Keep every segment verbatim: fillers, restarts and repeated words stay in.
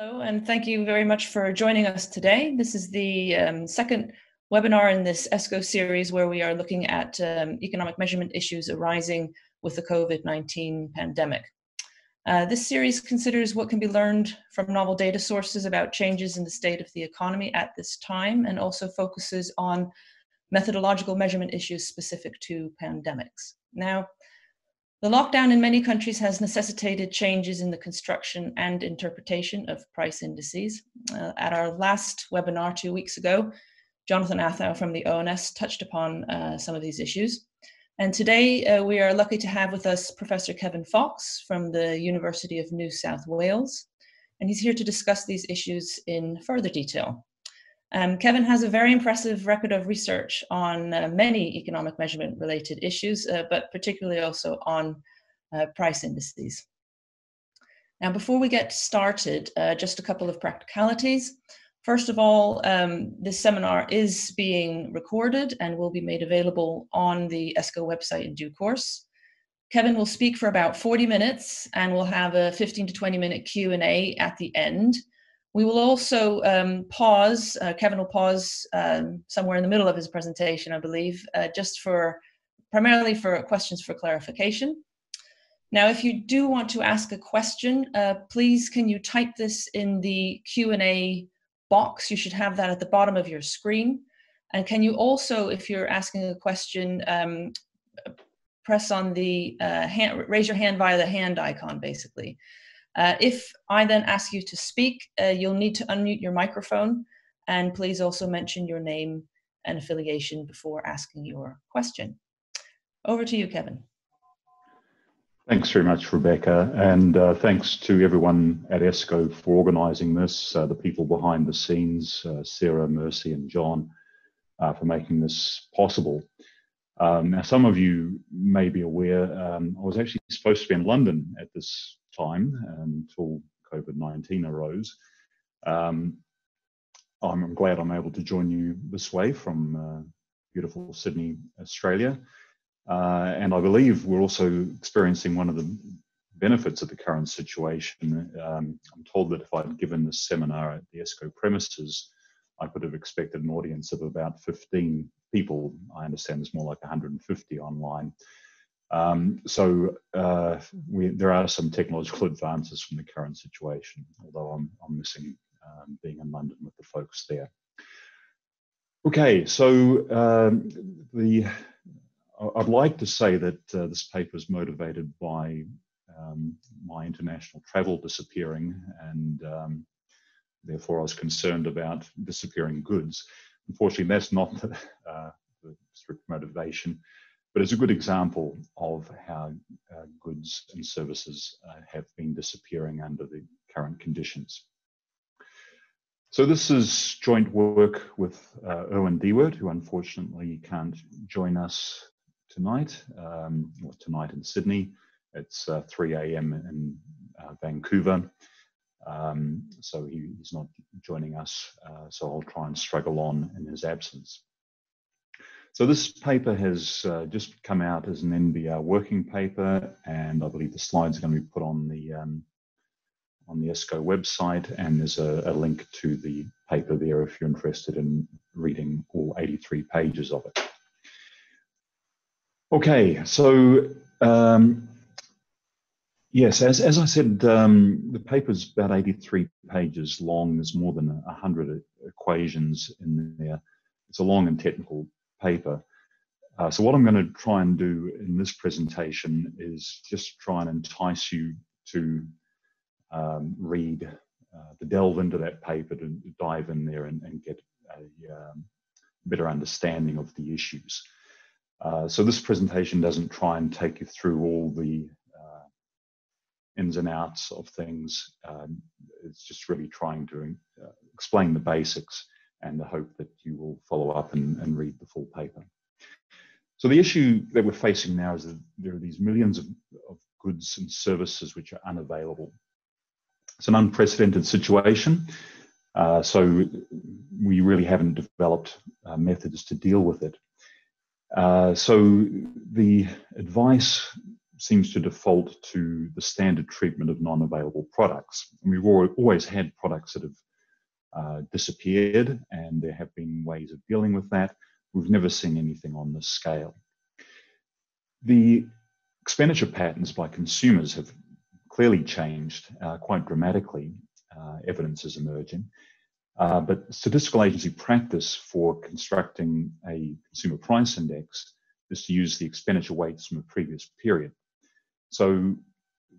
Hello, and thank you very much for joining us today. This is the um, second webinar in this ESCO series where we are looking at um, economic measurement issues arising with the COVID nineteen pandemic. Uh, this series considers what can be learned from novel data sources about changes in the state of the economy at this time, and also focuses on methodological measurement issues specific to pandemics. Now, the lockdown in many countries has necessitated changes in the construction and interpretation of price indices. Uh, at our last webinar two weeks ago, Jonathan Athow from the O N S touched upon uh, some of these issues. And today uh, we are lucky to have with us Professor Kevin Fox from the University of New South Wales. And he's here to discuss these issues in further detail. Um, Kevin has a very impressive record of research on uh, many economic measurement related issues, uh, but particularly also on uh, price indices. Now, before we get started, uh, just a couple of practicalities. First of all, um, this seminar is being recorded and will be made available on the ESCO website in due course. Kevin will speak for about forty minutes and we'll have a fifteen to twenty minute Q and A at the end. We will also um, pause, uh, Kevin will pause um, somewhere in the middle of his presentation, I believe, uh, just for, primarily for questions for clarification. Now, if you do want to ask a question, uh, please can you type this in the Q and A box? You should have that at the bottom of your screen. And can you also, if you're asking a question, um, press on the, uh, hand, raise your hand via the hand icon, basically. Uh, if I then ask you to speak, uh, you'll need to unmute your microphone, and please also mention your name and affiliation before asking your question. Over to you, Kevin. Thanks very much, Rebecca, and uh, thanks to everyone at ESCO for organising this, uh, the people behind the scenes, uh, Sarah, Mercy and John, uh, for making this possible. Um, now, some of you may be aware, um, I was actually supposed to be in London at this time until COVID nineteen arose. Um, I'm glad I'm able to join you this way from uh, beautiful Sydney, Australia. Uh, and I believe we're also experiencing one of the benefits of the current situation. Um, I'm told that if I'd given this seminar at the ESCO premises, I could have expected an audience of about fifteen people. I understand there's more like one hundred fifty online. Um, so uh, we, there are some technological advances from the current situation, although I'm, I'm missing um, being in London with the folks there. Okay, so um, the, I'd like to say that uh, this paper is motivated by um, my international travel disappearing, and um, therefore I was concerned about disappearing goods. Unfortunately, that's not the, uh, the strict motivation. But it's a good example of how uh, goods and services uh, have been disappearing under the current conditions. So this is joint work with uh, Erwin Dewert, who unfortunately can't join us tonight, um, or tonight in Sydney. It's uh, three A M in uh, Vancouver, um, so he, he's not joining us, uh, so I'll try and struggle on in his absence. So this paper has uh, just come out as an N B R working paper, and I believe the slides are going to be put on the um, on the ESCO website, and there's a, a link to the paper there if you're interested in reading all eighty-three pages of it. Okay, so um, yes, as, as I said, um, the paper's about eighty-three pages long. There's more than one hundred equations in there. It's a long and technical paper. Uh, so what I'm going to try and do in this presentation is just try and entice you to um, read, uh, to delve into that paper, to dive in there and, and get a um, better understanding of the issues. Uh, so this presentation doesn't try and take you through all the uh, ins and outs of things. Um, it's just really trying to uh, explain the basics, and the hope that you will follow up and, and read the full paper. So the issue that we're facing now is that there are these millions of, of goods and services which are unavailable. It's an unprecedented situation, uh, so we really haven't developed uh, methods to deal with it. Uh, so the advice seems to default to the standard treatment of non-available products. And we've always had products that have uh, disappeared, and there have been ways of dealing with that. We've never seen anything on this scale. The expenditure patterns by consumers have clearly changed uh, quite dramatically. Uh, evidence is emerging. Uh, but statistical agency practice for constructing a consumer price index is to use the expenditure weights from a previous period. So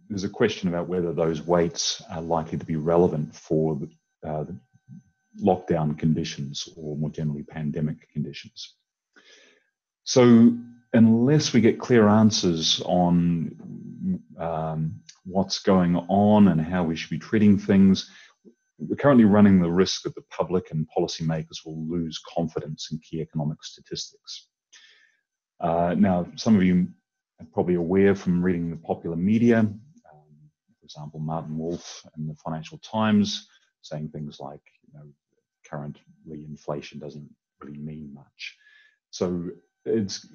there's a question about whether those weights are likely to be relevant for the, uh, the lockdown conditions or more generally pandemic conditions. So unless we get clear answers on um, what's going on and how we should be treating things, we're currently running the risk that the public and policymakers will lose confidence in key economic statistics. Uh, now, some of you are probably aware from reading the popular media, um, for example, Martin Wolf in the Financial Times, saying things like, you know, currently inflation doesn't really mean much. So it's,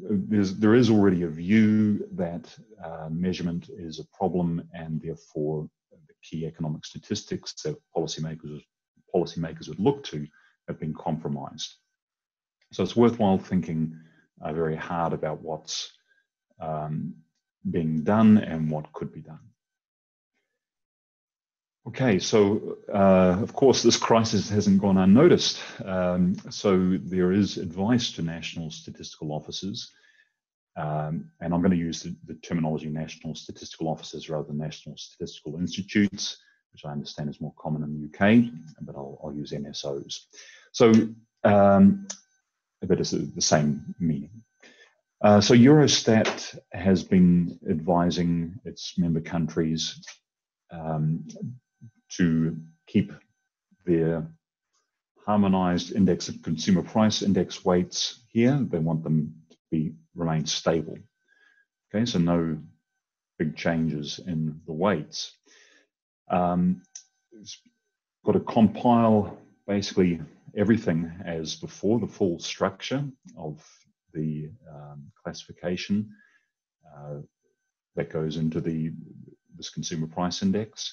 there's, there is already a view that uh, measurement is a problem, and therefore the key economic statistics that policymakers, policymakers would look to have been compromised. So it's worthwhile thinking Uh, very hard about what's um, being done and what could be done. Okay, so uh, of course this crisis hasn't gone unnoticed. Um, so there is advice to national statistical officers, um, and I'm going to use the, the terminology national statistical officers rather than national statistical institutes, which I understand is more common in the U K, but I'll, I'll use N S Os. So. Um, but it's the same meaning. Uh, so Eurostat has been advising its member countries um, to keep their Harmonised Index of Consumer Price Index weights here. They want them to be remain stable. Okay, so no big changes in the weights. Um, it's got to compile basically everything as before, the full structure of the um, classification uh, that goes into the this consumer price index.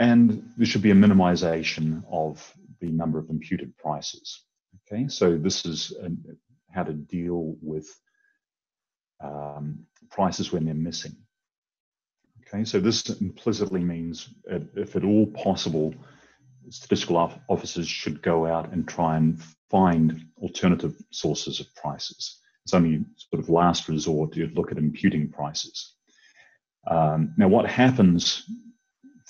And there should be a minimization of the number of imputed prices. Okay, so this is a, how to deal with um, prices when they're missing. Okay, so this implicitly means, if at all possible, statistical officers should go out and try and find alternative sources of prices. It's only sort of last resort you'd look at imputing prices. Um, now, what happens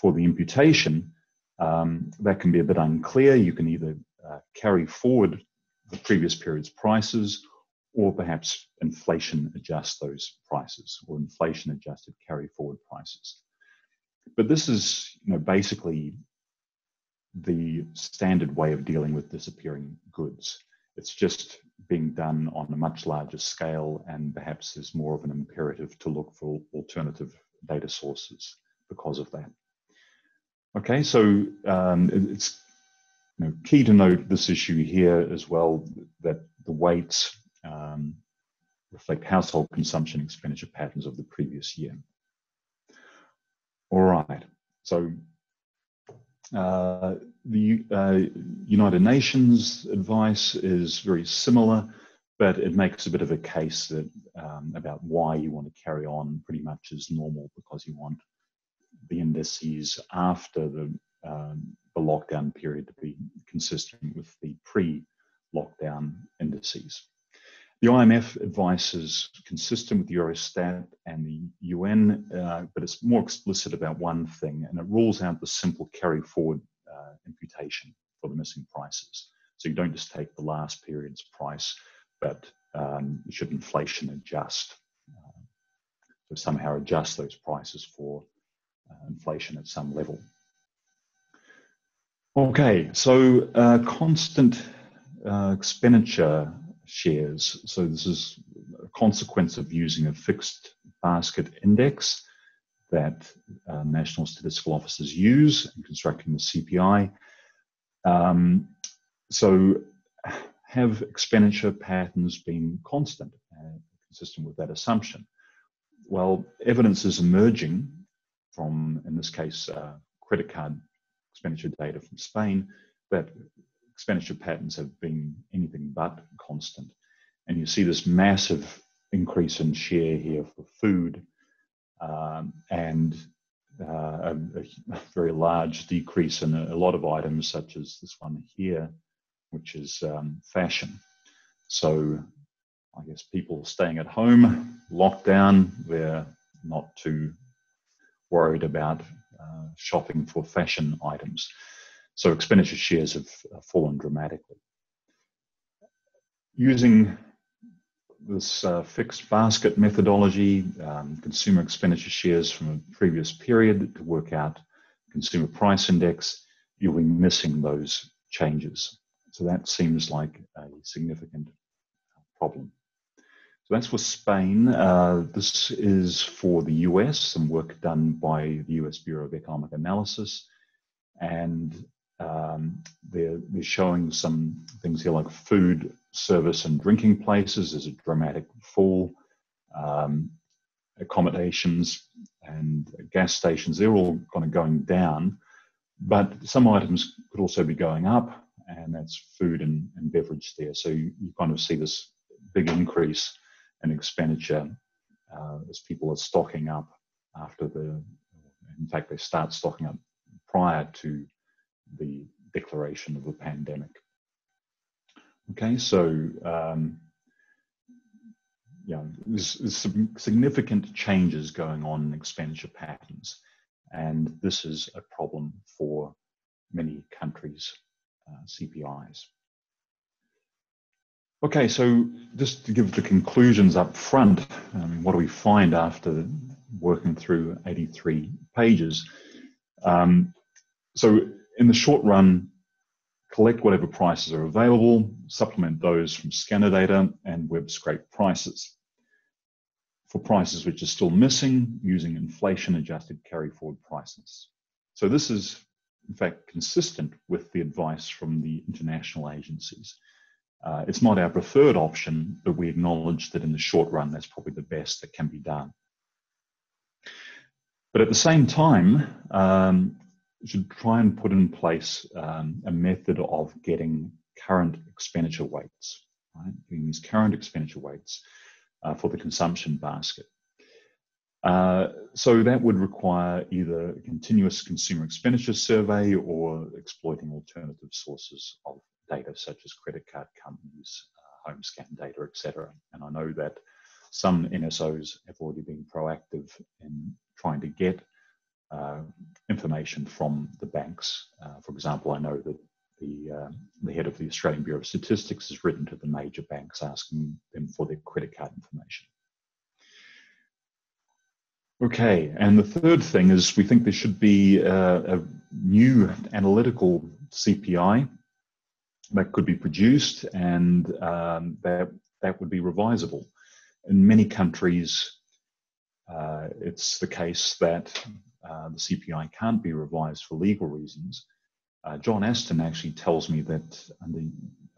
for the imputation, um, that can be a bit unclear. You can either uh, carry forward the previous period's prices, or perhaps inflation adjust those prices, or inflation adjusted carry forward prices. But this is, you know, basically the standard way of dealing with disappearing goods. It's just being done on a much larger scale, and perhaps there's more of an imperative to look for alternative data sources because of that. Okay, so um, it's you know, key to note this issue here as well, that the weights um, reflect household consumption expenditure patterns of the previous year. All right, so Uh, the uh, United Nations advice is very similar, but it makes a bit of a case that um, about why you want to carry on pretty much as normal, because you want the indices after the, um, the lockdown period to be consistent with the pre-lockdown indices. The I M F advice is consistent with Eurostat and the U N, uh, but it's more explicit about one thing, and it rules out the simple carry forward uh, imputation for the missing prices. So you don't just take the last period's price, but um, you should inflation adjust. Uh, so somehow adjust those prices for uh, inflation at some level. Okay, so uh, constant uh, expenditure shares. So this is a consequence of using a fixed basket index that uh, national statistical officers use in constructing the C P I. Um, so have expenditure patterns been constant, uh, consistent with that assumption? well, evidence is emerging from, in this case, uh, credit card expenditure data from Spain, that expenditure patterns have been anything but constant. And you see this massive increase in share here for food um, and uh, a, a very large decrease in a, a lot of items such as this one here, which is um, fashion. So I guess people staying at home, locked down, they're not too worried about uh, shopping for fashion items. So expenditure shares have fallen dramatically. Using this uh, fixed basket methodology, um, consumer expenditure shares from a previous period to work out consumer price index, you'll be missing those changes. So that seems like a significant problem. So that's for Spain. Uh, this is for the U S, some work done by the U S Bureau of Economic Analysis. And um, they're, they're showing some things here like food, service and drinking places. There's a dramatic fall. Um, accommodations and gas stations, they're all kind of going down. But some items could also be going up, and that's food and, and beverage there. So you, you kind of see this big increase in expenditure uh, as people are stocking up after the, in fact, they start stocking up prior to the declaration of the pandemic. Okay, so um, yeah, there's, there's some significant changes going on in expenditure patterns, and this is a problem for many countries' uh, C P Is. Okay, so just to give the conclusions up front, I mean, what do we find after working through eighty-three pages? Um, so in the short run, collect whatever prices are available, supplement those from scanner data and web scrape prices. For prices which are still missing, using inflation adjusted carry forward prices. So this is in fact consistent with the advice from the international agencies. Uh, it's not our preferred option, but we acknowledge that in the short run, that's probably the best that can be done. But at the same time, um, we should try and put in place um, a method of getting current expenditure weights, right? Getting these current expenditure weights uh, for the consumption basket. Uh, so that would require either a continuous consumer expenditure survey or exploiting alternative sources of data such as credit card companies, uh, home scan data, et cetera. And I know that some N S Os have already been proactive in trying to get uh, information from the banks. Uh, for example, I know that the, uh, the head of the Australian Bureau of Statistics has written to the major banks asking them for their credit card information. Okay, and the third thing is we think there should be uh, a new analytical C P I that could be produced, and um, that, that would be revisable. In many countries, uh, it's the case that uh, the C P I can't be revised for legal reasons. Uh, John Astin actually tells me that under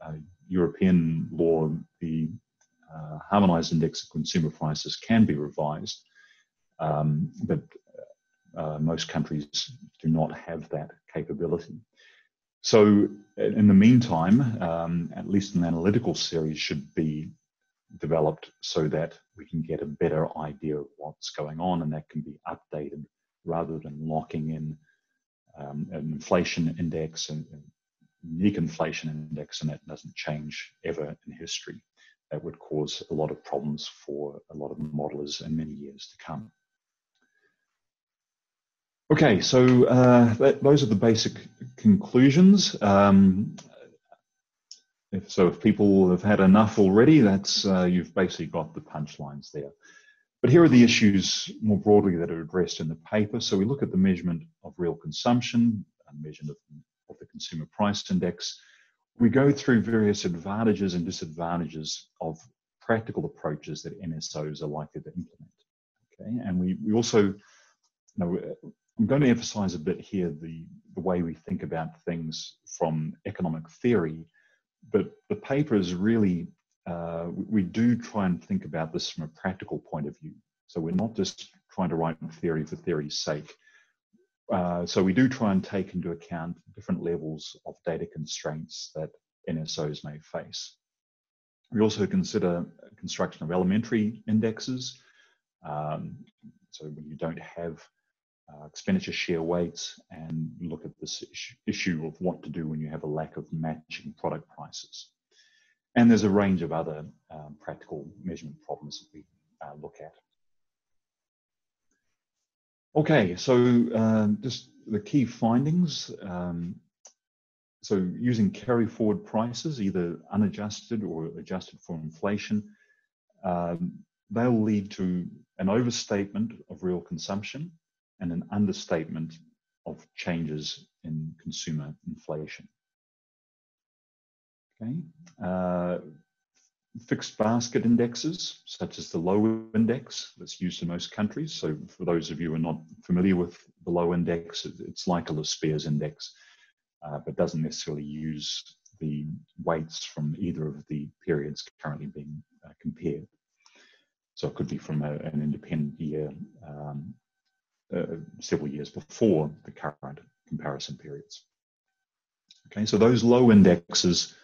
uh, European law, the uh, Harmonised Index of Consumer Prices can be revised, um, but uh, most countries do not have that capability. So in the meantime, um, at least an analytical series should be developed so that we can get a better idea of what's going on, and that can be updated rather than locking in um, an inflation index, and a unique inflation index, and that doesn't change ever in history. That would cause a lot of problems for a lot of modelers in many years to come. Okay, so uh, that, those are the basic conclusions. Um, if, so if people have had enough already, that's uh, you've basically got the punchlines there. But here are the issues more broadly that are addressed in the paper. So we look at the measurement of real consumption, a measurement of, of the consumer price index. We go through various advantages and disadvantages of practical approaches that N S Os are likely to implement. Okay, and we, we also, now, I'm going to emphasize a bit here the, the way we think about things from economic theory, but the paper is really, uh, we do try and think about this from a practical point of view. So we're not just trying to write theory for theory's sake. Uh, so we do try and take into account different levels of data constraints that N S Os may face. We also consider construction of elementary indexes. Um, so when you don't have uh, expenditure share weights, and look at this issue of what to do when you have a lack of matching product prices. And there's a range of other um, practical measurement problems that we uh, look at. Okay, so uh, just the key findings. Um, so using carry forward prices, either unadjusted or adjusted for inflation, um, they'll lead to an overstatement of real consumption and an understatement of changes in consumer inflation. Okay, uh, fixed basket indexes, such as the Lowe index that's used in most countries. So for those of you who are not familiar with the Lowe index, it's like a Laspeyres index, uh, but doesn't necessarily use the weights from either of the periods currently being uh, compared. So it could be from a, an independent year, um, uh, several years before the current comparison periods. Okay, so those Lowe indexes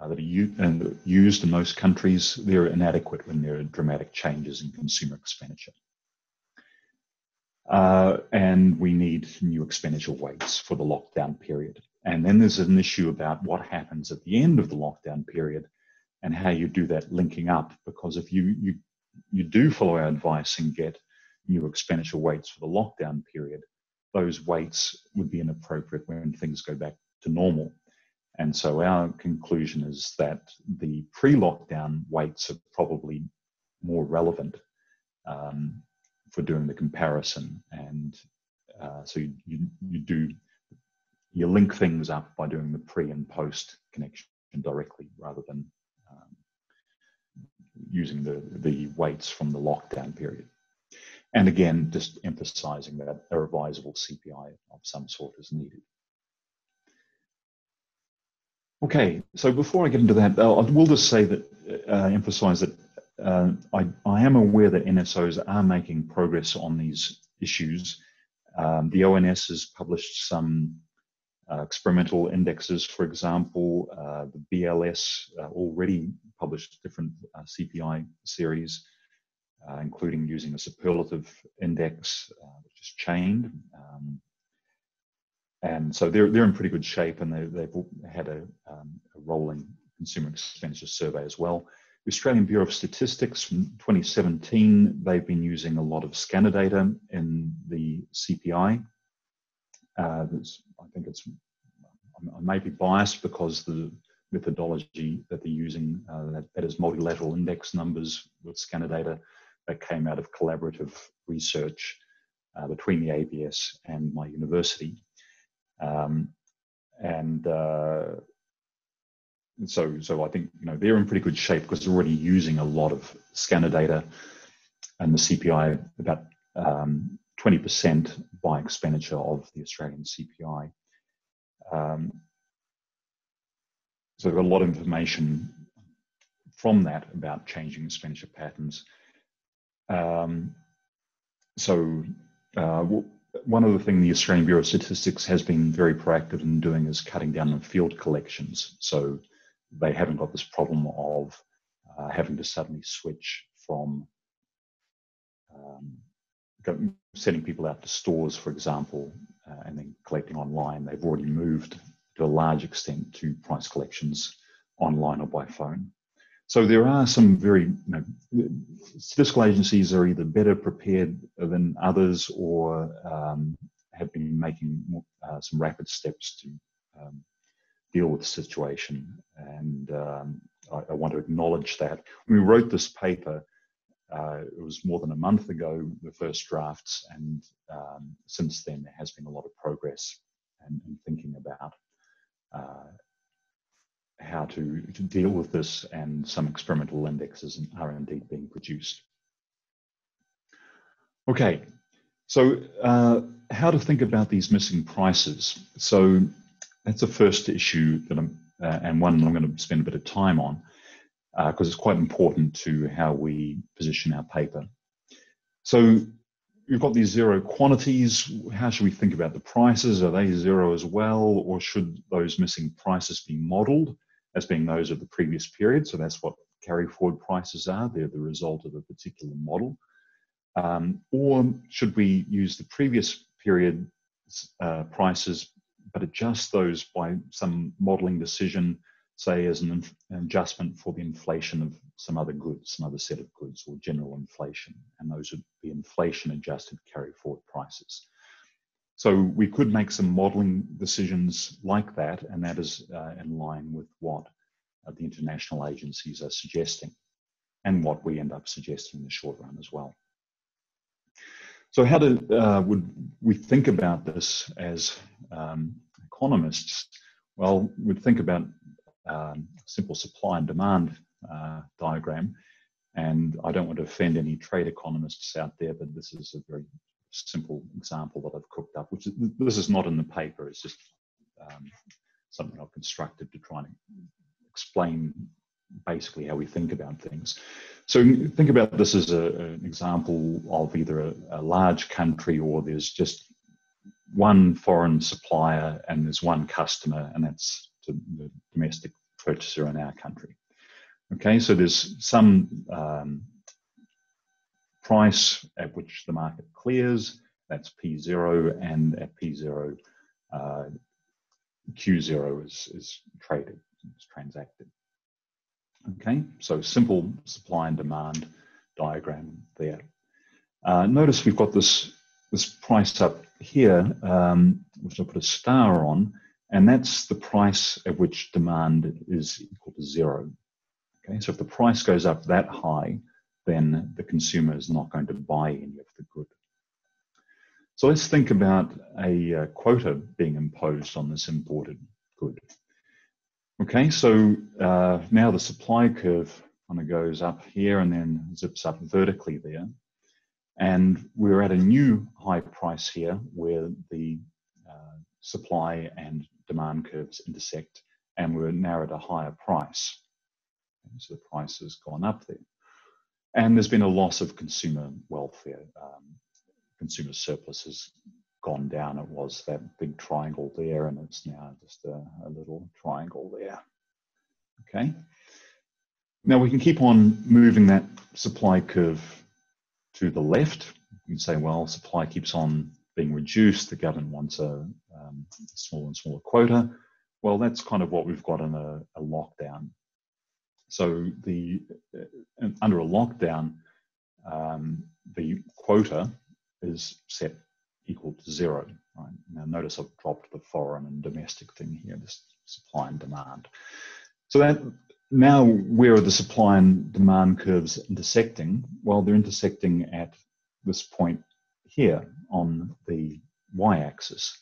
Uh, that are used in most countries, they're inadequate when there are dramatic changes in consumer expenditure. Uh, and we need new expenditure weights for the lockdown period. And then there's an issue about what happens at the end of the lockdown period and how you do that linking up, because if you, you, you do follow our advice and get new expenditure weights for the lockdown period, those weights would be inappropriate when things go back to normal. And so our conclusion is that the pre-lockdown weights are probably more relevant um, for doing the comparison. And uh, so you, you, you do, you link things up by doing the pre and post connection directly rather than um, using the, the weights from the lockdown period. And again, just emphasizing that a revisable C P I of some sort is needed. Okay, so before I get into that, I will just say that, uh, emphasize that uh, I, I am aware that N S Os are making progress on these issues. Um, the O N S has published some uh, experimental indexes, for example. Uh, the B L S uh, already published different uh, C P I series, uh, including using a superlative index, uh, which is chained. Um, And so they're, they're in pretty good shape, and they, they've had a, um, a rolling consumer expenditure survey as well. The Australian Bureau of Statistics from twenty seventeen, they've been using a lot of scanner data in the C P I. Uh, I think it's, I may be biased because the methodology that they're using, uh, that, that is multilateral index numbers with scanner data, that came out of collaborative research uh, between the A B S and my university. Um, and uh, so, so I think, you know, they're in pretty good shape because they're already using a lot of scanner data, and the C P I about um, twenty percent by expenditure of the Australian C P I. Um, so there's a lot of information from that about changing expenditure patterns. Um, so. Uh, we'll, One other thing the Australian Bureau of Statistics has been very proactive in doing is cutting down on field collections. So they haven't got this problem of uh, having to suddenly switch from um, sending people out to stores, for example, uh, and then collecting online. They've already moved to a large extent to price collections online or by phone. So there are some very, you know, statistical agencies are either better prepared than others or um, have been making more, uh, some rapid steps to um, deal with the situation. And um, I, I want to acknowledge that. When we wrote this paper, uh, it was more than a month ago, the first drafts, and um, since then there has been a lot of progress in, in thinking about uh, how to, to deal with this, and some experimental indexes are indeed being produced. Okay, so uh, how to think about these missing prices. So that's the first issue that I'm, uh, and one I'm going to spend a bit of time on, because uh, it's quite important to how we position our paper. So you've got these zero quantities. How should we think about the prices? Are they zero as well, or should those missing prices be modelled as being those of the previous period? So that's what carry forward prices are. They're the result of a particular model. Um, or should we use the previous period uh, prices, but adjust those by some modelling decision, say as an, an adjustment for the inflation of some other goods, some other set of goods, or general inflation, and those would be inflation-adjusted carry-forward prices. So we could make some modelling decisions like that, and that is uh, in line with what uh, the international agencies are suggesting, and what we end up suggesting in the short run as well. So how do, uh, would we think about this as um, economists? Well, we'd think about Um, simple supply and demand uh, diagram, and I don't want to offend any trade economists out there, but this is a very simple example that I've cooked up, which is, this is not in the paper, it's just um, something I've constructed to try and explain basically how we think about things. So think about this as a, an example of either a, a large country, or there's just one foreign supplier and there's one customer, and that's the domestic purchaser in our country. Okay, so there's some um, price at which the market clears, that's P zero, and at P zero, uh, Q zero is, is traded, is transacted. Okay, so simple supply and demand diagram there. Uh, notice we've got this, this price up here, um, which I'll put a star on, and that's the price at which demand is equal to zero. Okay, so if the price goes up that high, then the consumer is not going to buy any of the good. So let's think about a uh, quota being imposed on this imported good. Okay, so uh, now the supply curve kind of goes up here and then zips up vertically there. And we're at a new high price here where the uh, supply and demand curves intersect, and we're now at a higher price. So the price has gone up there. And there's been a loss of consumer welfare. Um, consumer surplus has gone down. It was that big triangle there, and it's now just a, a little triangle there. Okay. Now we can keep on moving that supply curve to the left. You can say, well, supply keeps on being reduced, the government wants a um, smaller and smaller quota. Well, that's kind of what we've got in a, a lockdown. So the uh, under a lockdown, um, the quota is set equal to zero. Right? Now notice I've dropped the foreign and domestic thing here, this supply and demand. So that now where are the supply and demand curves intersecting? Well, they're intersecting at this point here on the y-axis.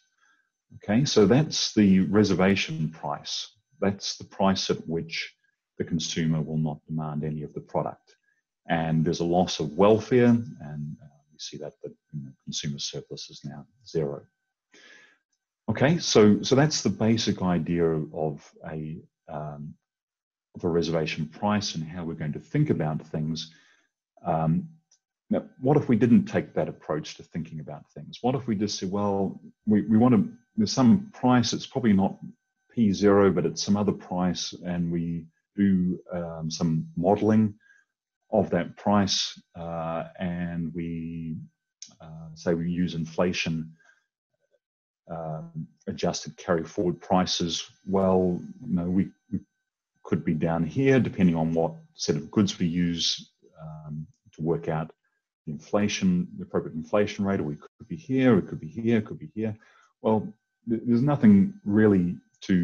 Okay, so that's the reservation price. That's the price at which the consumer will not demand any of the product. And there's a loss of welfare, and uh, you see that the you know, consumer surplus is now zero. Okay, so, so that's the basic idea of a, um, of a reservation price and how we're going to think about things. Um, Now, what if we didn't take that approach to thinking about things? What if we just say, well, we, we want to, there's some price, it's probably not P zero, but it's some other price, and we do um, some modeling of that price, uh, and we uh, say we use inflation uh, adjusted carry forward prices. Well, you know, we, we could be down here, depending on what set of goods we use um, to work out inflation, the appropriate inflation rate, or we could be here, it could be here, it could be here. Well, there's nothing really to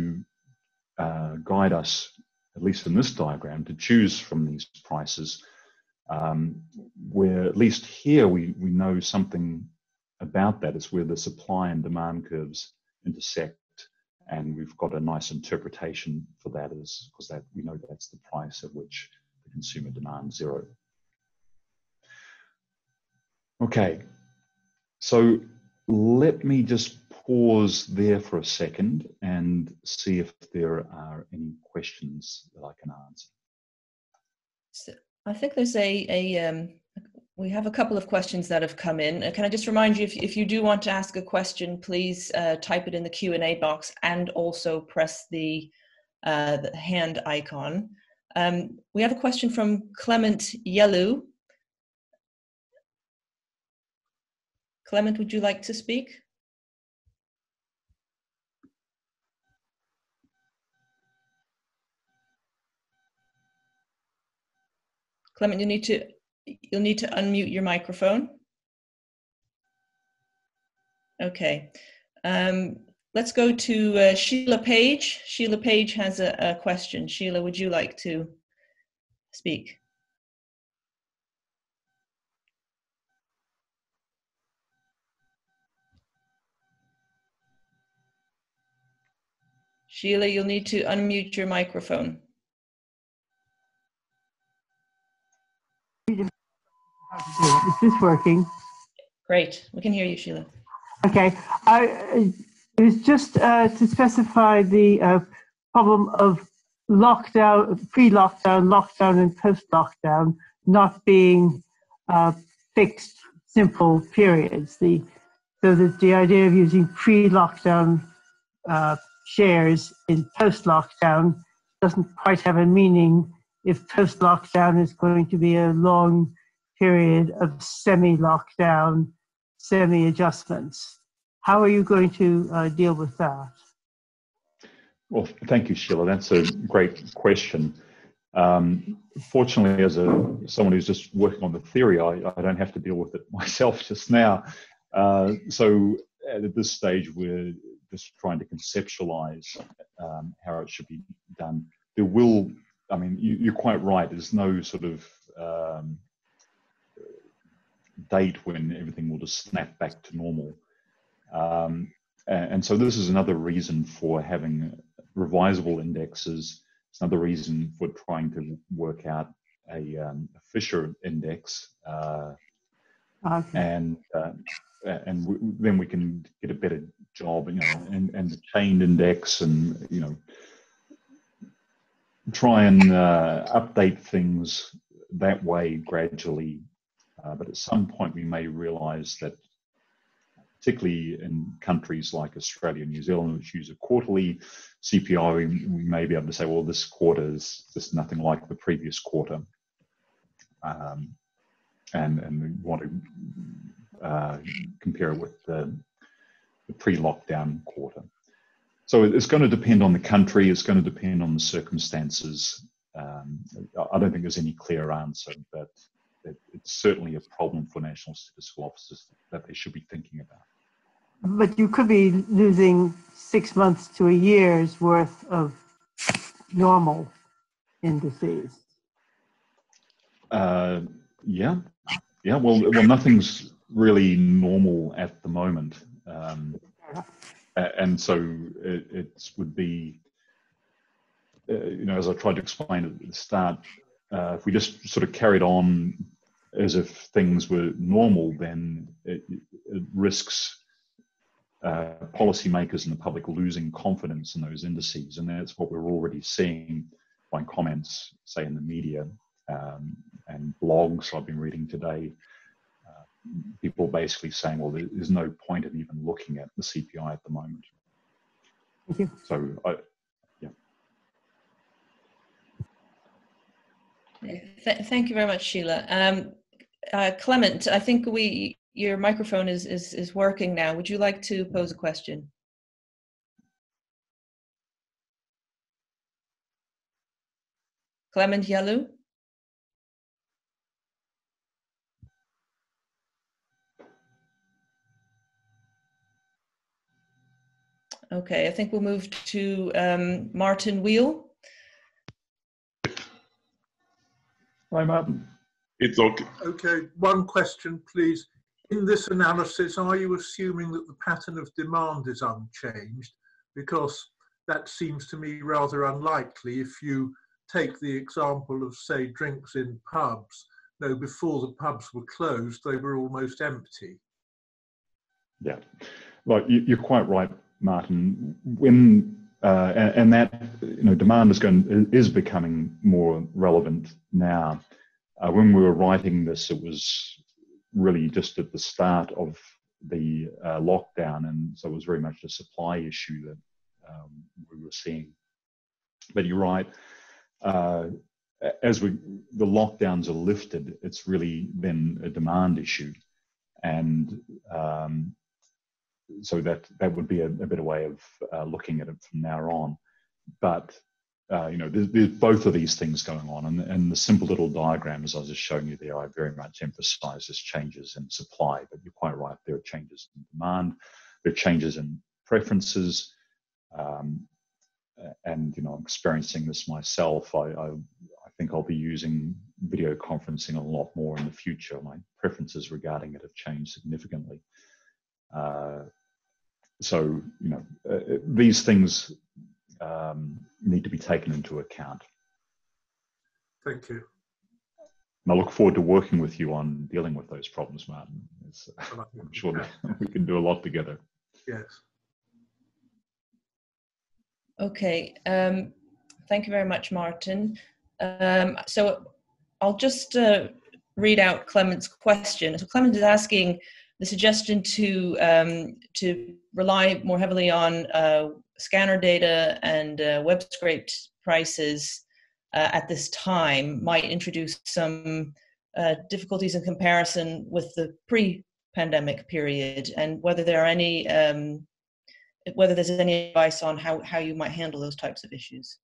uh, guide us, at least in this diagram, to choose from these prices. Um, where at least here we, we know something about that. It's where the supply and demand curves intersect, and we've got a nice interpretation for that, is because that we know that's the price at which the consumer demands zero. Okay, so let me just pause there for a second and see if there are any questions that I can answer. So I think there's a, a um, We have a couple of questions that have come in. Can I just remind you, if, if you do want to ask a question, please uh, type it in the Q and A box and also press the, uh, the hand icon. Um, we have a question from Clement Yelu. Clement, would you like to speak? Clement, you need to you'll need to unmute your microphone. Okay, um, let's go to uh, Sheila Page. Sheila Page has a, a question. Sheila, would you like to speak? Sheila, you'll need to unmute your microphone. Is this working? Great, we can hear you, Sheila. Okay, I, it was just uh, to specify the uh, problem of lockdown, pre-lockdown, lockdown and post-lockdown not being uh, fixed, simple periods. The, so that the idea of using pre-lockdown uh, shares in post-lockdown doesn't quite have a meaning if post-lockdown is going to be a long period of semi-lockdown, semi-adjustments. How are you going to uh, deal with that? Well, thank you, Sheila. That's a great question. Um, fortunately, as a someone who's just working on the theory, I, I don't have to deal with it myself just now. Uh, so at this stage, we're just trying to conceptualize um, how it should be done. There will, I mean, you, you're quite right. There's no sort of um, date when everything will just snap back to normal. Um, and so this is another reason for having revisable indexes. It's another reason for trying to work out a, um, a Fisher index. Uh, okay. And uh, and we, then we can get a better job, you know, and, and the chained index and, you know, try and uh, update things that way gradually. Uh, but at some point, we may realise that, particularly in countries like Australia and New Zealand, which use a quarterly C P I, we, we may be able to say, well, this quarter is just nothing like the previous quarter. Um, and, and we want to uh, compare it with the, the pre-lockdown quarter. So it's going to depend on the country. It's going to depend on the circumstances. Um, I don't think there's any clear answer, but it's certainly a problem for national statistical officers that they should be thinking about. But you could be losing six months to a year's worth of normal indices. Uh, yeah, yeah. Well, well, nothing's really normal at the moment, um, and so it, it would be, uh, you know, as I tried to explain at the start. Uh, if we just sort of carried on as if things were normal, then it, it risks uh, policymakers and the public losing confidence in those indices. And that's what we're already seeing by comments, say, in the media um, and blogs I've been reading today. Uh, people basically saying, well, there's no point in even looking at the C P I at the moment. Thank you. So I, Th thank you very much, Sheila. Um, uh, Clement, I think we your microphone is, is, is working now. Would you like to pose a question? Clement Yelu? Okay, I think we'll move to um, Martin Wheel. Hi, Martin. It's okay. Okay, one question, please. In this analysis, are you assuming that the pattern of demand is unchanged? Because that seems to me rather unlikely. If you take the example of, say, drinks in pubs, no, before the pubs were closed, they were almost empty. Yeah, well, you're quite right, Martin. When Uh, and, and that, you know, demand is going is becoming more relevant now. Uh, when we were writing this, it was really just at the start of the uh, lockdown, and so it was very much a supply issue that um, we were seeing. But you're right, uh, as we the lockdowns are lifted, it's really then a demand issue, and um, so that that would be a, a better way of uh, looking at it from now on. But uh, you know, there's, there's both of these things going on, and, and the simple little diagram as I was just showing you there, I very much emphasise this changes in supply. But you're quite right, there are changes in demand, there are changes in preferences. Um, and you know, I'm experiencing this myself. I, I I think I'll be using video conferencing a lot more in the future. My preferences regarding it have changed significantly. Uh, so you know, uh, these things um, need to be taken into account. Thank you. And I look forward to working with you on dealing with those problems, Martin. It's, uh, I'm sure that we can do a lot together. Yes. Okay, um, thank you very much, Martin. Um, so I'll just uh, read out Clement's question. So Clement is asking the suggestion to um, to rely more heavily on uh, scanner data and uh, web scraped prices uh, at this time might introduce some uh, difficulties in comparison with the pre-pandemic period, and whether there are any um, whether there's any advice on how, how you might handle those types of issues.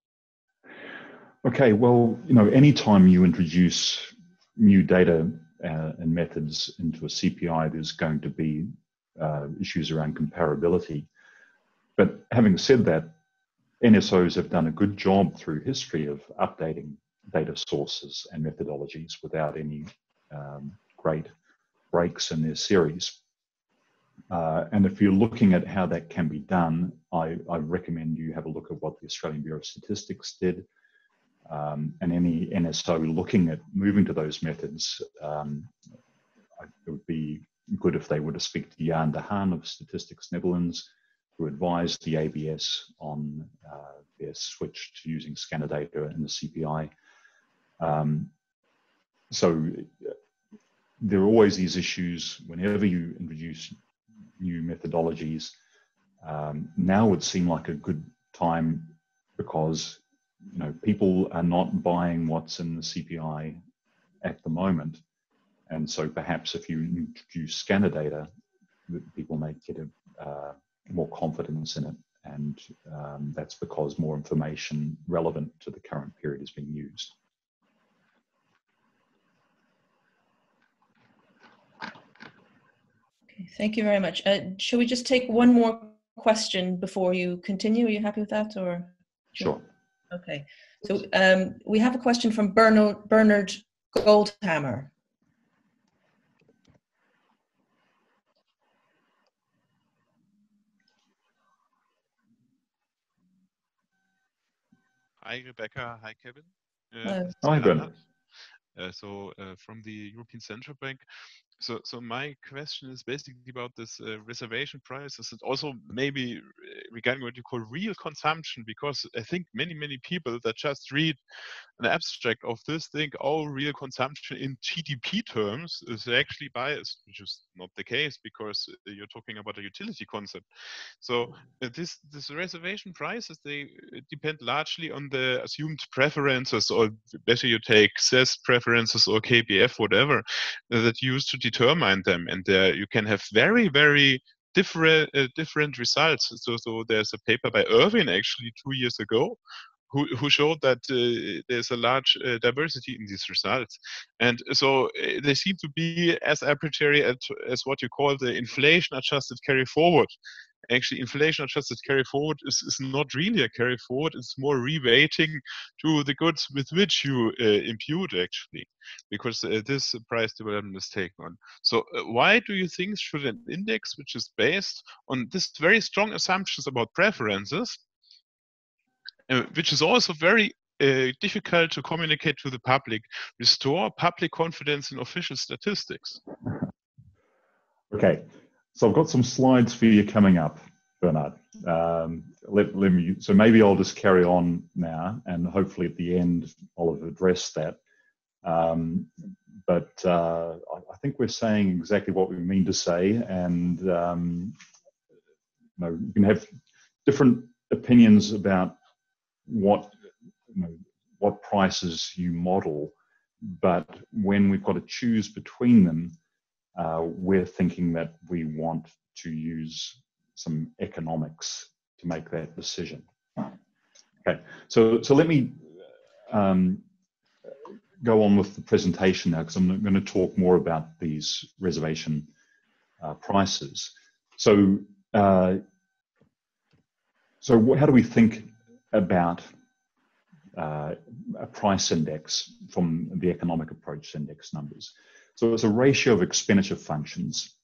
Okay, well, you know, anytime you introduce new data uh, and methods into a C P I, there's going to be uh, issues around comparability. But having said that, N S Os have done a good job through history of updating data sources and methodologies without any um, great breaks in their series. Uh, and if you're looking at how that can be done, I, I recommend you have a look at what the Australian Bureau of Statistics did, um, and any N S O looking at moving to those methods. Um, it would be good if they were to speak to Jan de Haan of Statistics Netherlands, who advised the A B S on uh, their switch to using scanner data in the C P I. Um, so there are always these issues whenever you introduce new methodologies. Um, now would seem like a good time, because you know, people are not buying what's in the C P I at the moment, and so perhaps if you introduce scanner data, people may get a, uh, more confidence in it, and um, that's because more information relevant to the current period is being used. Thank you very much. Uh, shall we just take one more question before you continue? Are you happy with that, or? Sure. Okay. So um, we have a question from Bernard, Bernard Goldhammer. Hi, Rebecca. Hi, Kevin. Uh, Hi, Bernard. Uh, so uh, from the European Central Bank. So, so my question is basically about this uh, reservation prices, and also maybe regarding what you call real consumption, because I think many, many people that just read an abstract of this think, oh, real consumption in G D P terms is actually biased, which is not the case, because you're talking about a utility concept. So uh, this, this reservation prices, they depend largely on the assumed preferences, or better you take S E S preferences or K B F, whatever, uh, that used to determine them, and there you can have very, very different uh, different results. So, so there's a paper by Irwin actually two years ago, who who showed that uh, there's a large uh, diversity in these results, and so uh, they seem to be as arbitrary as, as what you call the inflation-adjusted carry forward. Actually, inflation-adjusted carry forward is, is not really a carry forward. It's more reweighting to the goods with which you uh, impute, actually, because uh, this price development is taken on. So uh, why do you think should an index, which is based on this very strong assumptions about preferences, uh, which is also very uh, difficult to communicate to the public, restore public confidence in official statistics? Okay. So I've got some slides for you coming up, Bernard. Um, let, let me, so maybe I'll just carry on now, and hopefully at the end I'll have addressed that. Um, But uh, I think we're saying exactly what we mean to say, and um, you know, you can have different opinions about what you know, what prices you model, but when we've got to choose between them, uh, we're thinking that we want to use some economics to make that decision. Okay, so so let me um, go on with the presentation now, because I'm going to talk more about these reservation uh, prices. So uh, so how do we think about uh, a price index from the economic approach index numbers? So it's a ratio of expenditure functions.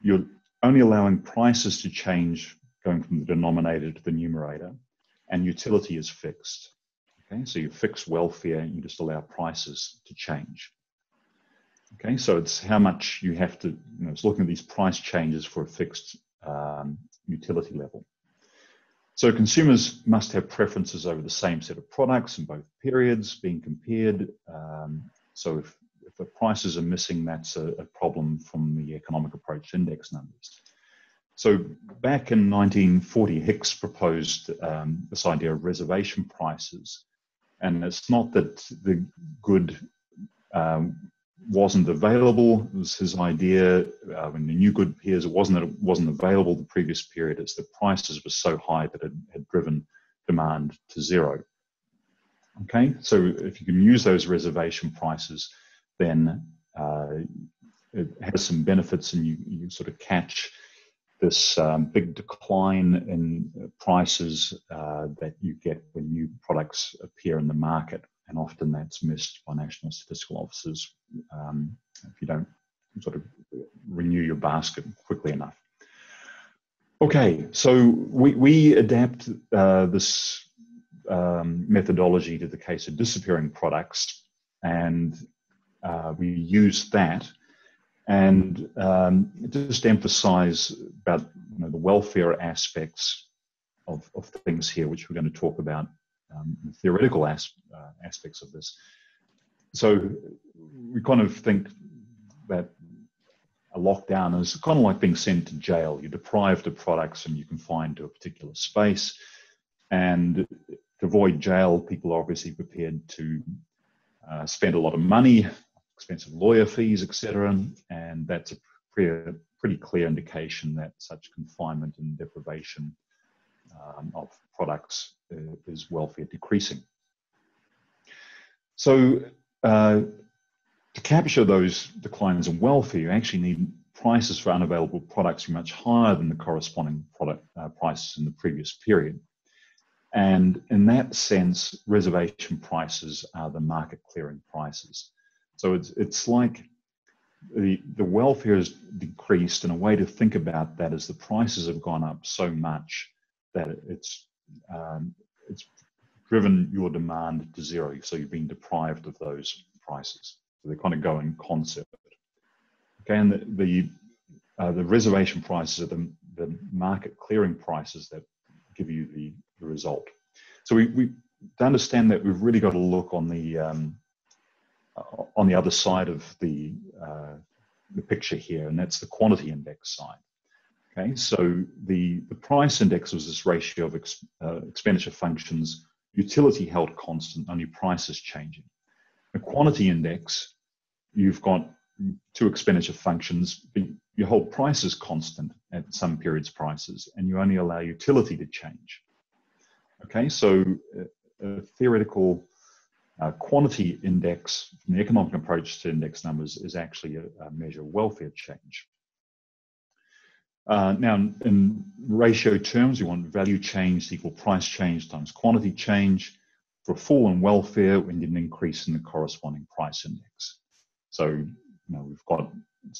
You're only allowing prices to change going from the denominator to the numerator, and utility is fixed. Okay, so you fix welfare and you just allow prices to change. Okay, so it's how much you have to, you know, it's looking at these price changes for a fixed um, utility level. So consumers must have preferences over the same set of products in both periods being compared. Um, so if, if the prices are missing, that's a, a problem from the economic approach index numbers. So back in nineteen forty, Hicks proposed um, this idea of reservation prices. And it's not that the good um, wasn't available. It was his idea uh, when the new good appears. It wasn't that it wasn't available the previous period. It's the prices were so high that it had driven demand to zero. Okay, so if you can use those reservation prices, then uh, it has some benefits, and you, you sort of catch this um, big decline in prices uh, that you get when new products appear in the market. And often that's missed by national statistical officers um, if you don't sort of renew your basket quickly enough. Okay, so we, we adapt uh, this um, methodology to the case of disappearing products, and uh, we use that. And um, just emphasize about you know, the welfare aspects of, of things here, which we're going to talk about, um, the theoretical as, uh, aspects of this. So we kind of think that a lockdown is kind of like being sent to jail. You're deprived of products and you're confined to a particular space. And to avoid jail, people are obviously prepared to uh, spend a lot of money, expensive lawyer fees, et cetera, and that's a pretty clear indication that such confinement and deprivation um, of products is welfare decreasing. So uh, to capture those declines in welfare, you actually need prices for unavailable products much higher than the corresponding product uh, prices in the previous period. And in that sense, reservation prices are the market clearing prices. So it's, it's like the, the welfare has decreased, and a way to think about that is the prices have gone up so much that it's, um, it's driven your demand to zero. So you've been deprived of those prices. So they kind of go in concert. Okay, and the, the, uh, the reservation prices are the, the market clearing prices that give you the, the result. So we, we to understand that we've really got to look on the... Um, on the other side of the, uh, the picture here, and that's the quantity index side. Okay, so the, the price index was this ratio of ex, uh, expenditure functions, utility held constant, only prices changing. The quantity index, you've got two expenditure functions, but you hold prices constant at some periods prices, and you only allow utility to change. Okay, so a, a theoretical Uh, quantity index from the economic approach to index numbers is actually a, a measure of welfare change. Uh, now, in ratio terms, you want value change equal price change times quantity change. For a fall in welfare, we need an increase in the corresponding price index. So, you know, we've got,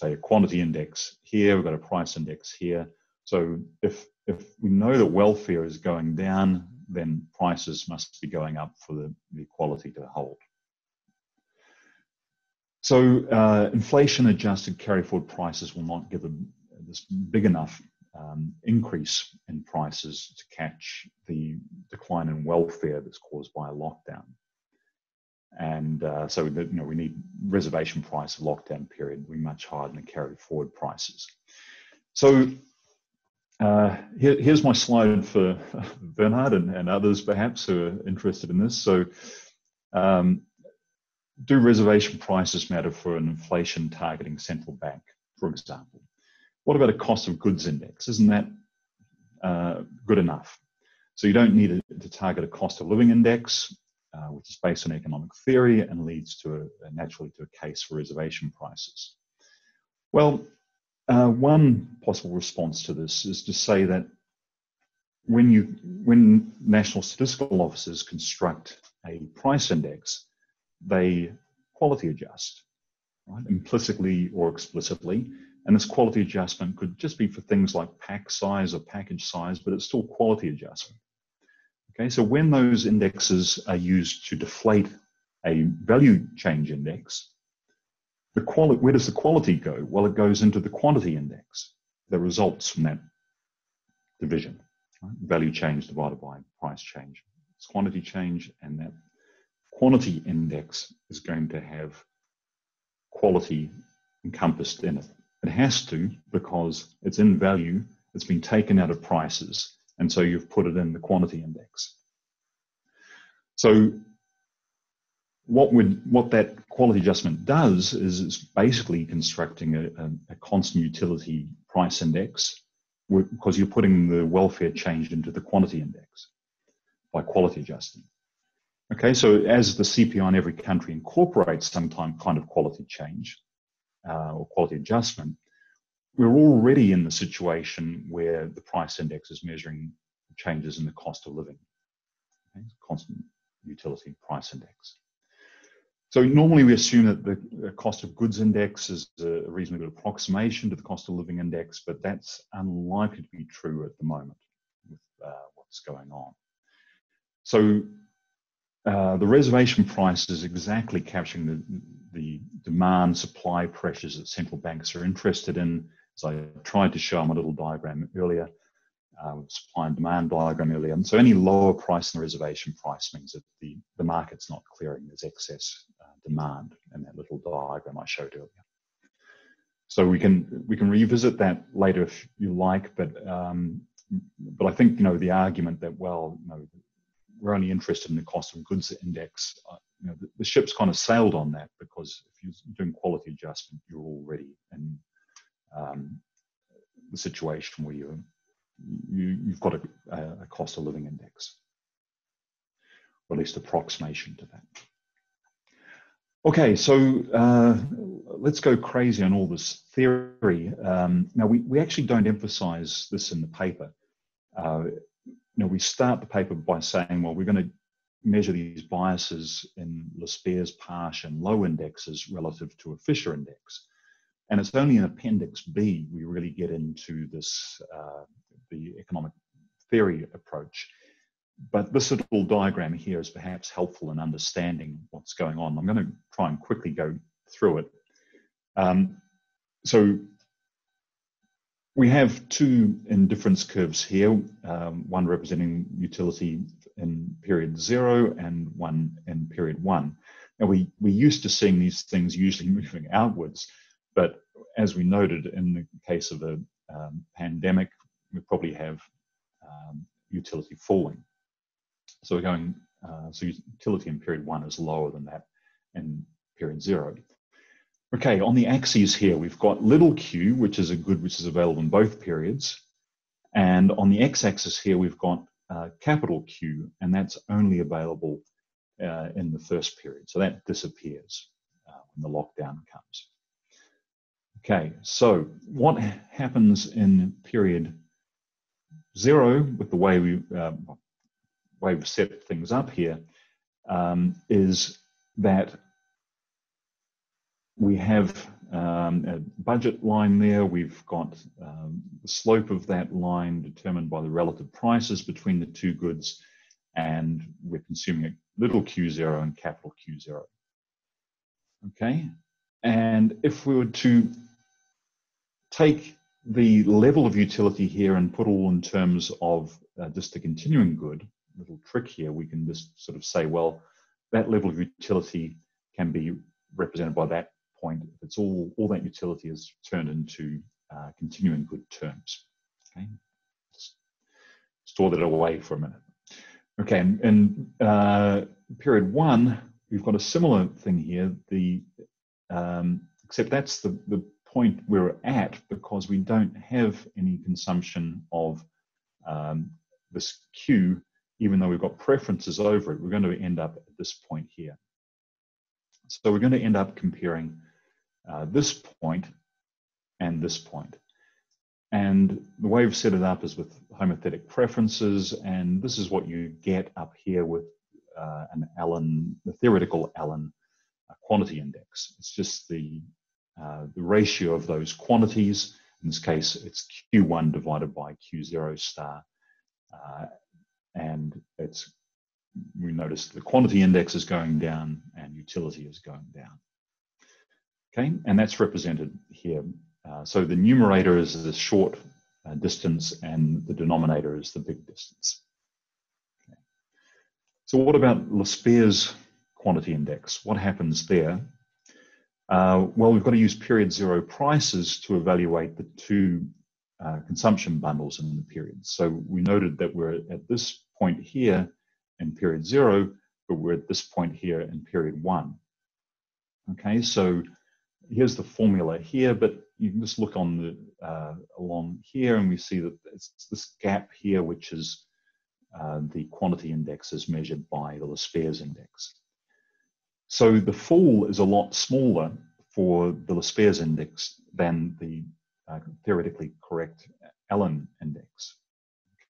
say, a quantity index here, we've got a price index here. So, if, if we know that welfare is going down, then prices must be going up for the, the quality to hold. So uh, inflation adjusted carry forward prices will not give a, this big enough um, increase in prices to catch the decline in welfare that's caused by a lockdown. And uh, so that, you know, we need reservation price lockdown period. We're much higher than the carried forward prices. So uh, here, here's my slide for Bernhard and, and others perhaps who are interested in this. So um, do reservation prices matter for an inflation targeting central bank, for example? What about a cost of goods index? Isn't that uh, good enough? So you don't need a, to target a cost of living index, Uh, which is based on economic theory and leads to a, naturally to a case for reservation prices. Well, uh, one possible response to this is to say that when you when national statistical offices construct a price index, they quality adjust, right, implicitly or explicitly, and this quality adjustment could just be for things like pack size or package size, but it's still quality adjustment. Okay, so when those indexes are used to deflate a value change index, the quali- where does the quality go? Well, it goes into the quantity index, the results from that division, right? Value change divided by price change. It's quantity change, and that quantity index is going to have quality encompassed in it. It has to, because it's in value, it's been taken out of prices, and so you've put it in the quantity index. So what would what that quality adjustment does is it's basically constructing a, a, a constant utility price index, because you're putting the welfare change into the quantity index by quality adjusting. Okay, so as the C P I in every country incorporates some kind of quality change uh, or quality adjustment, we're already in the situation where the price index is measuring changes in the cost of living, okay? Constant utility price index. So normally we assume that the cost of goods index is a reasonable approximation to the cost of living index, but that's unlikely to be true at the moment with uh, what's going on. So uh, the reservation price is exactly capturing the, the demand supply pressures that central banks are interested in. As I tried to show on my little diagram earlier, uh, supply and demand diagram earlier. And so any lower price than the reservation price means that the, the market's not clearing. There's excess uh, demand in that little diagram I showed earlier. So we can we can revisit that later if you like, but um, but I think, you know, the argument that, well, you know, we're only interested in the cost of goods index, uh, you know, the, the ship's kind of sailed on that, because if you're doing quality adjustment, you're already in Um, the situation where you, you, you've got a, a cost of living index, or at least approximation to that. Okay, so uh, let's go crazy on all this theory. Um, now, we, we actually don't emphasize this in the paper. Uh, you know, we start the paper by saying, well, we're going to measure these biases in Laspeyres, Paasche, and Lowe indexes relative to a Fisher index. And it's only in Appendix B we really get into this, uh, the economic theory approach. But this little diagram here is perhaps helpful in understanding what's going on. I'm going to try and quickly go through it. Um, so we have two indifference curves here, um, one representing utility in period zero and one in period one. Now, we, we're used to seeing these things usually moving outwards. But as we noted, in the case of a um, pandemic, we probably have um, utility falling. So we're going, uh, so utility in period one is lower than that in period zero. Okay, on the axes here, we've got little q, which is a good which is available in both periods. And on the x-axis here, we've got uh, capital Q, and that's only available uh, in the first period. So that disappears uh, when the lockdown comes. Okay, so what happens in period zero with the way, we, uh, way we've set things up here um, is that we have um, a budget line there. We've got um, the slope of that line determined by the relative prices between the two goods, and we're consuming a little q zero and capital Q zero. Okay, and if we were to take the level of utility here and put all in terms of uh, just the continuing good, little trick here, we can just sort of say, well, that level of utility can be represented by that point. It's all, all that utility is turned into uh, continuing good terms. Okay, just store that away for a minute. Okay, and uh, period one, we've got a similar thing here, the um, except that's the, the point we're at because we don't have any consumption of um, this Q, even though we've got preferences over it. We're going to end up at this point here. So we're going to end up comparing uh, this point and this point. And the way we've set it up is with homothetic preferences, and this is what you get up here with uh, an Allen, the theoretical Allen uh, quantity index. It's just the, uh, the ratio of those quantities. In this case, it's Q one divided by Q zero star. Uh, and it's, we notice the quantity index is going down and utility is going down. Okay, and that's represented here. Uh, so the numerator is the short uh, distance and the denominator is the big distance. Okay. So what about Laspeyres quantity index? What happens there? Uh, well, we've got to use period zero prices to evaluate the two uh, consumption bundles in the period. So we noted that we're at this point here in period zero, but we're at this point here in period one. Okay, so here's the formula here, but you can just look on the uh, along here and we see that it's this gap here, which is uh, the quantity index is measured by the Laspeyres index. So the fall is a lot smaller for the Laspeyres index than the uh, theoretically correct Allen index.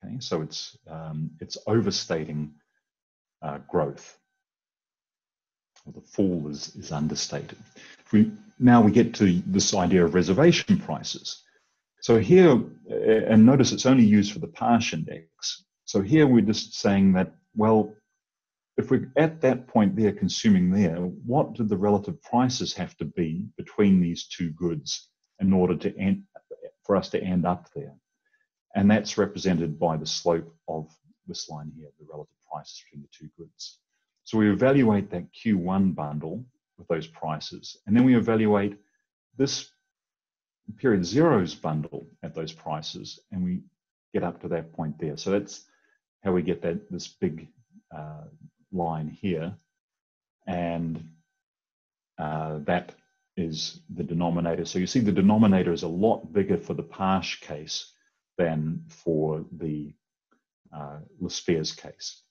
Okay, so it's, um, it's overstating uh, growth. Well, the fall is, is understated. If we, now we get to this idea of reservation prices. So here, and notice it's only used for the Paasche index. So here we're just saying that, well, if we're at that point there, consuming there, what do the relative prices have to be between these two goods in order to end, for us to end up there? And that's represented by the slope of this line here, the relative prices between the two goods. So we evaluate that Q one bundle with those prices, and then we evaluate this period zeros bundle at those prices, and we get up to that point there. So that's how we get that this big uh, line here, and uh, that is the denominator. So you see the denominator is a lot bigger for the Paasche case than for the uh, Laspeyres case.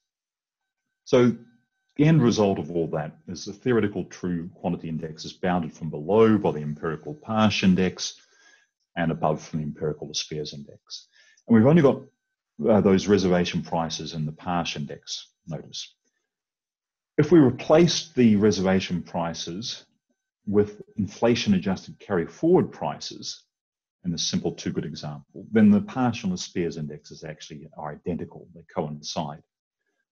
So the end result of all that is the theoretical true quantity index is bounded from below by the empirical Paasche index and above from the empirical Laspeyres index. And we've only got uh, those reservation prices in the Paasche index, notice. If we replace the reservation prices with inflation adjusted carry forward prices in the simple two good example, then the Paasche and Laspeyres indexes actually are identical, they coincide.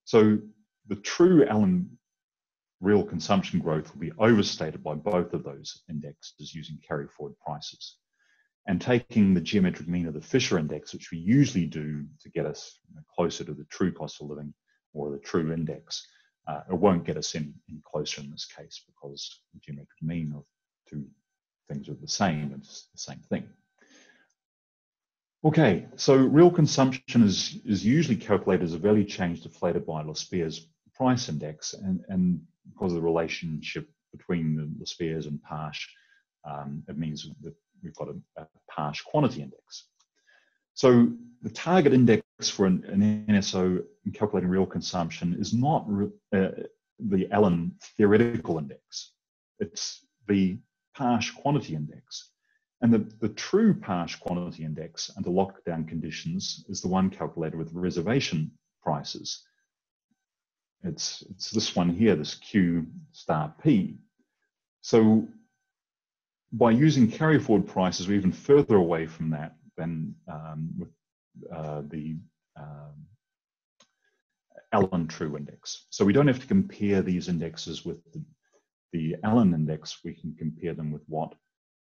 So the true Allen real consumption growth will be overstated by both of those indexes using carry forward prices. And taking the geometric mean of the Fisher index, which we usually do to get us closer to the true cost of living or the true index, uh, it won't get us any, any closer in this case because the geometric mean of two things are the same, it's the same thing. Okay, so real consumption is, is usually calculated as a value change deflated by Laspeyres price index, and, and because of the relationship between the Laspeyres and Paasche, um, it means that we've got a, a Paasche quantity index. So the target index for an, an N S O in calculating real consumption is not re, uh, the Allen theoretical index, it's the Paasche quantity index. And the, the true Paasche quantity index under lockdown conditions is the one calculated with reservation prices. It's, it's this one here, this Q star P. So by using carry forward prices, we're even further away from that than um, with uh, the um, Allen true index. So we don't have to compare these indexes with the, the Allen index, we can compare them with what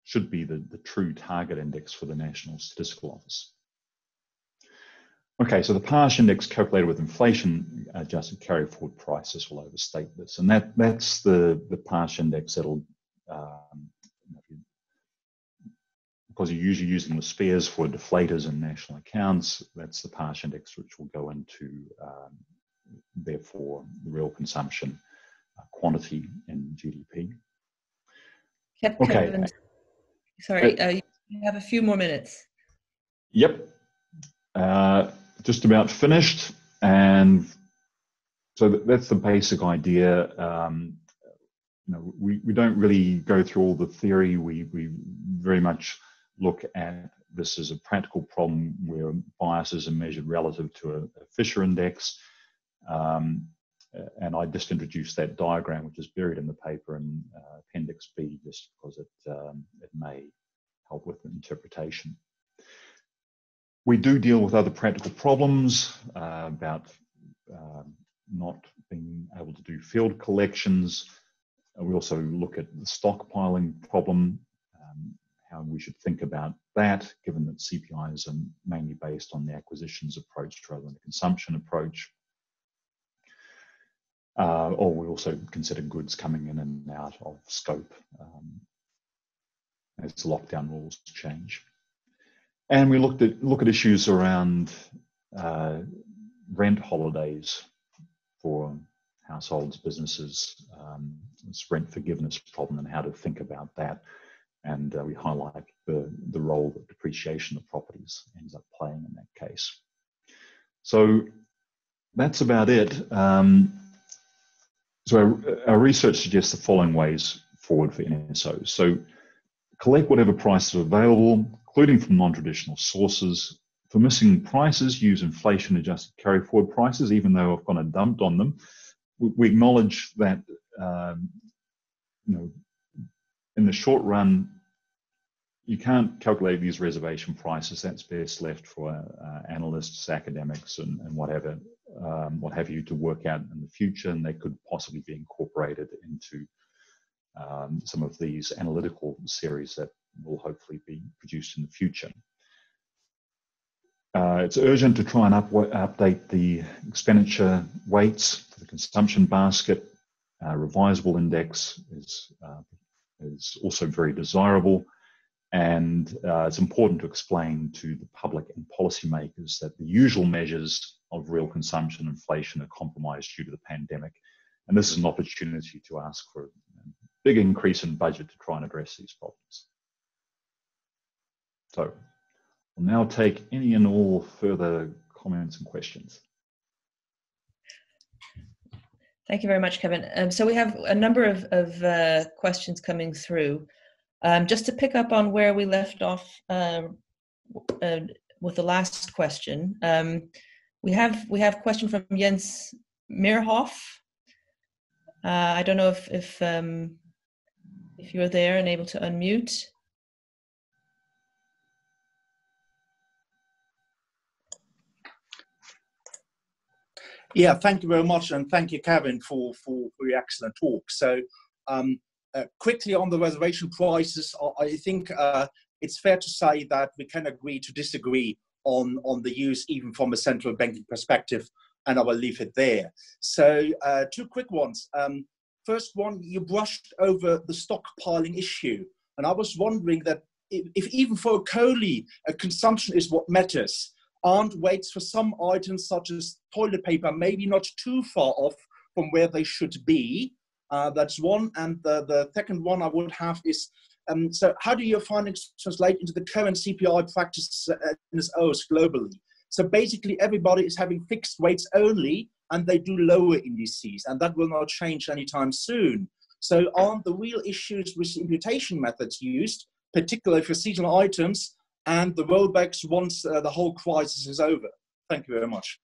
should be the, the true target index for the National Statistical Office. Okay, so the Paasche index calculated with inflation adjusted carry forward prices will overstate this, and that that's the the Paasche index that'll um, because you're usually using the Laspeyres for deflators and national accounts. That's the Paasche index which will go into um, therefore the real consumption uh, quantity and G D P. Yep, okay, Kevin, sorry, uh, uh, you have a few more minutes. Yep. Uh, just about finished, and so that's the basic idea. Um, you know, we, we don't really go through all the theory. We, we very much look at this as a practical problem where biases are measured relative to a, a Fisher index, um, and I just introduced that diagram which is buried in the paper in uh, Appendix B just because it, um, it may help with interpretation. We do deal with other practical problems uh, about uh, not being able to do field collections. We also look at the stockpiling problem, um, how we should think about that, given that C P Is are mainly based on the acquisitions approach rather than the consumption approach. Uh, or we also consider goods coming in and out of scope um, as lockdown rules change. And we looked at look at issues around uh, rent holidays for households, businesses, um, this rent forgiveness problem and how to think about that. And uh, we highlight the, the role that depreciation of properties ends up playing in that case. So that's about it. Um, so our, our research suggests the following ways forward for N S Os. So collect whatever prices are available, including from non-traditional sources. For missing prices, use inflation-adjusted carry-forward prices, even though I've gone and dumped on them. We acknowledge that, um, you know, in the short run, you can't calculate these reservation prices. That's best left for uh, analysts, academics, and, and whatever, um, what have you, to work out in the future, and they could possibly be incorporated into um, some of these analytical series that will hopefully be produced in the future. Uh, it's urgent to try and up update the expenditure weights for the consumption basket. Uh, revisable index is, uh, is also very desirable, and uh, it's important to explain to the public and policymakers that the usual measures of real consumption inflation are compromised due to the pandemic, and this is an opportunity to ask for a big increase in budget to try and address these problems. So I'll now take any and all further comments and questions. Thank you very much, Kevin. Um, so we have a number of, of uh, questions coming through. Um, just to pick up on where we left off um, uh, with the last question, um, we have we have a question from Jens Meerhoff. Uh, I don't know if if, um, if you're there and able to unmute. Yeah, thank you very much, and thank you, Kevin, for, for, for your excellent talk. So, um, uh, quickly on the reservation prices, I think uh, it's fair to say that we can agree to disagree on, on the use, even from a central banking perspective, and I will leave it there. So, uh, two quick ones. Um, first one, you brushed over the stockpiling issue, and I was wondering that if, if even for a Coley, a consumption is what matters, aren't weights for some items such as toilet paper maybe not too far off from where they should be? Uh, that's one. And the, the second one I would have is, um, so how do your findings translate into the current C P I practices at N S Os globally? So basically everybody is having fixed weights only, and they do lower indices, and that will not change anytime soon. So aren't the real issues with imputation methods used, particularly for seasonal items, and the rollbacks once uh, the whole crisis is over? Thank you very much.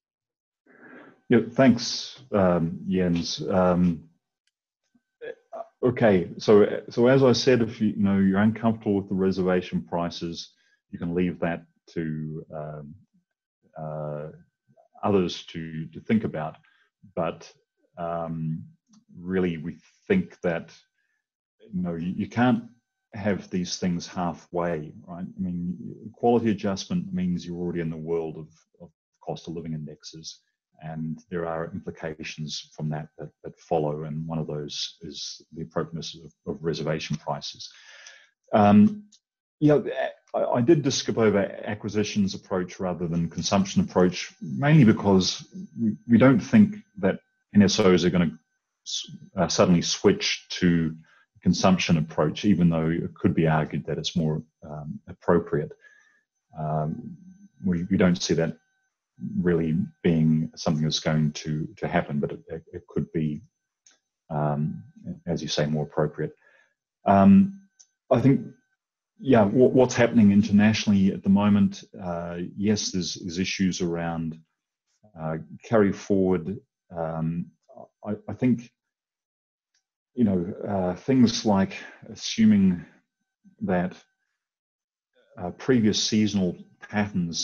Yeah, thanks, um, Jens. Um, okay, so so as I said, if you, you know you're uncomfortable with the reservation prices, you can leave that to um, uh, others to to think about. But um, really, we think that you know you, you can't have these things halfway, right? I mean, quality adjustment means you're already in the world of, of cost of living indexes, and there are implications from that that, that follow, and one of those is the appropriateness of, of reservation prices. Um, you know, I, I did skip over acquisitions approach rather than consumption approach, mainly because we, we don't think that N S Os are going to Uh, suddenly switch to consumption approach, even though it could be argued that it's more um, appropriate. Um, we, we don't see that really being something that's going to, to happen, but it, it could be, um, as you say, more appropriate. Um, I think, yeah, w what's happening internationally at the moment, uh, yes, there's, there's issues around uh, carry forward. Um, I, I think, you know, uh, things like assuming that uh, previous seasonal patterns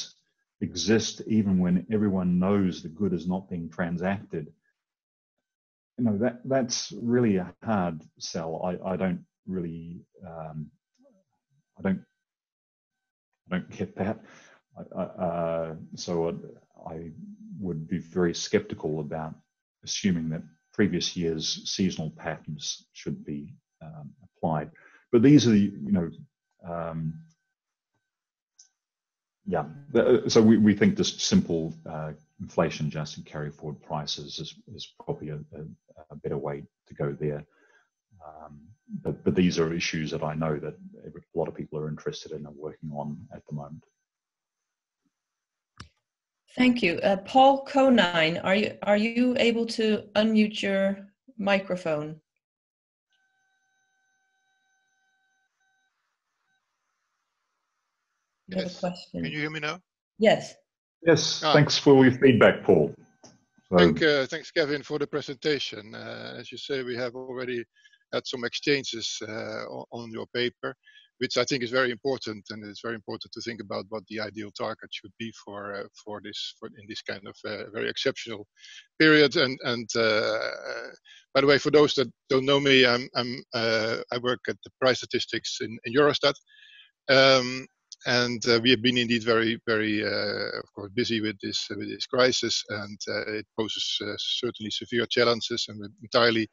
exist even when everyone knows the good is not being transacted, you know, that, that's really a hard sell. I, I don't really, um, I don't, I don't get that. I, I, uh, so I, I would be very skeptical about assuming that previous year's seasonal patterns should be um, applied. But these are the, you know, um, yeah, so we, we think this simple uh, inflation adjusted carry forward prices is, is probably a, a, a better way to go there. Um, but, but these are issues that I know that a lot of people are interested in and working on at the moment. Thank you. Uh, Paul Conine, are you, are you able to unmute your microphone? You yes. have a question. Can you hear me now? Yes. Yes, ah. Thanks for your feedback, Paul. So, Thank, uh, thanks, Kevin, for the presentation. Uh, as you say, we have already had some exchanges uh, on your paper, which I think is very important, and it's very important to think about what the ideal target should be for uh, for this for in this kind of uh, very exceptional period. And and uh, by the way, for those that don't know me, I'm I'm uh, I work at the price statistics in, in Eurostat, um, and uh, we have been indeed very very uh, of course busy with this uh, with this crisis, and uh, it poses uh, certainly severe challenges, and we're entirely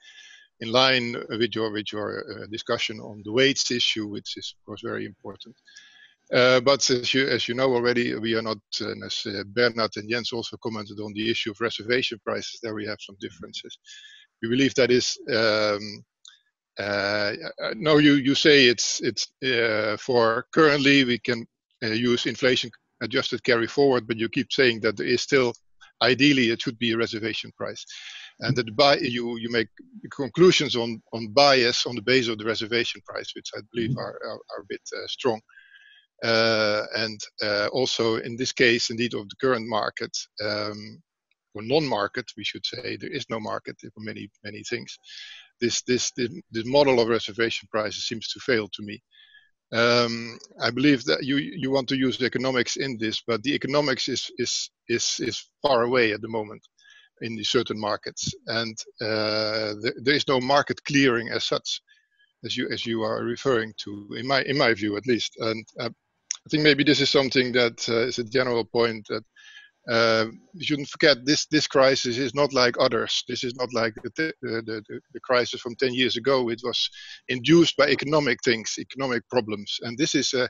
in line with your with your uh, discussion on the weights issue, which is of course very important. Uh, but as you as you know already, we are not. And as uh, Bernard and Jens also commented on the issue of reservation prices, there we have some differences. We believe that is. Um, uh, no, you you say it's it's uh, for currently we can uh, use inflation adjusted carry forward, but you keep saying that there is still. Ideally, it should be a reservation price, and that by you you make conclusions on on bias on the basis of the reservation price, which I believe are are, are a bit uh, strong, uh, and uh, also in this case, indeed, of the current market um, or non-market, we should say there is no market for many many things. This this this, this model of reservation prices seems to fail to me. Um, I believe that you you want to use the economics in this, but the economics is is is is far away at the moment in the certain markets, and uh, th there is no market clearing as such, as you as you are referring to, in my in my view at least. And uh, I think maybe this is something that uh, is a general point that uh, we shouldn't forget. This this crisis is not like others. This is not like the t the, the the crisis from ten years ago. It was induced by economic things, economic problems, and this is a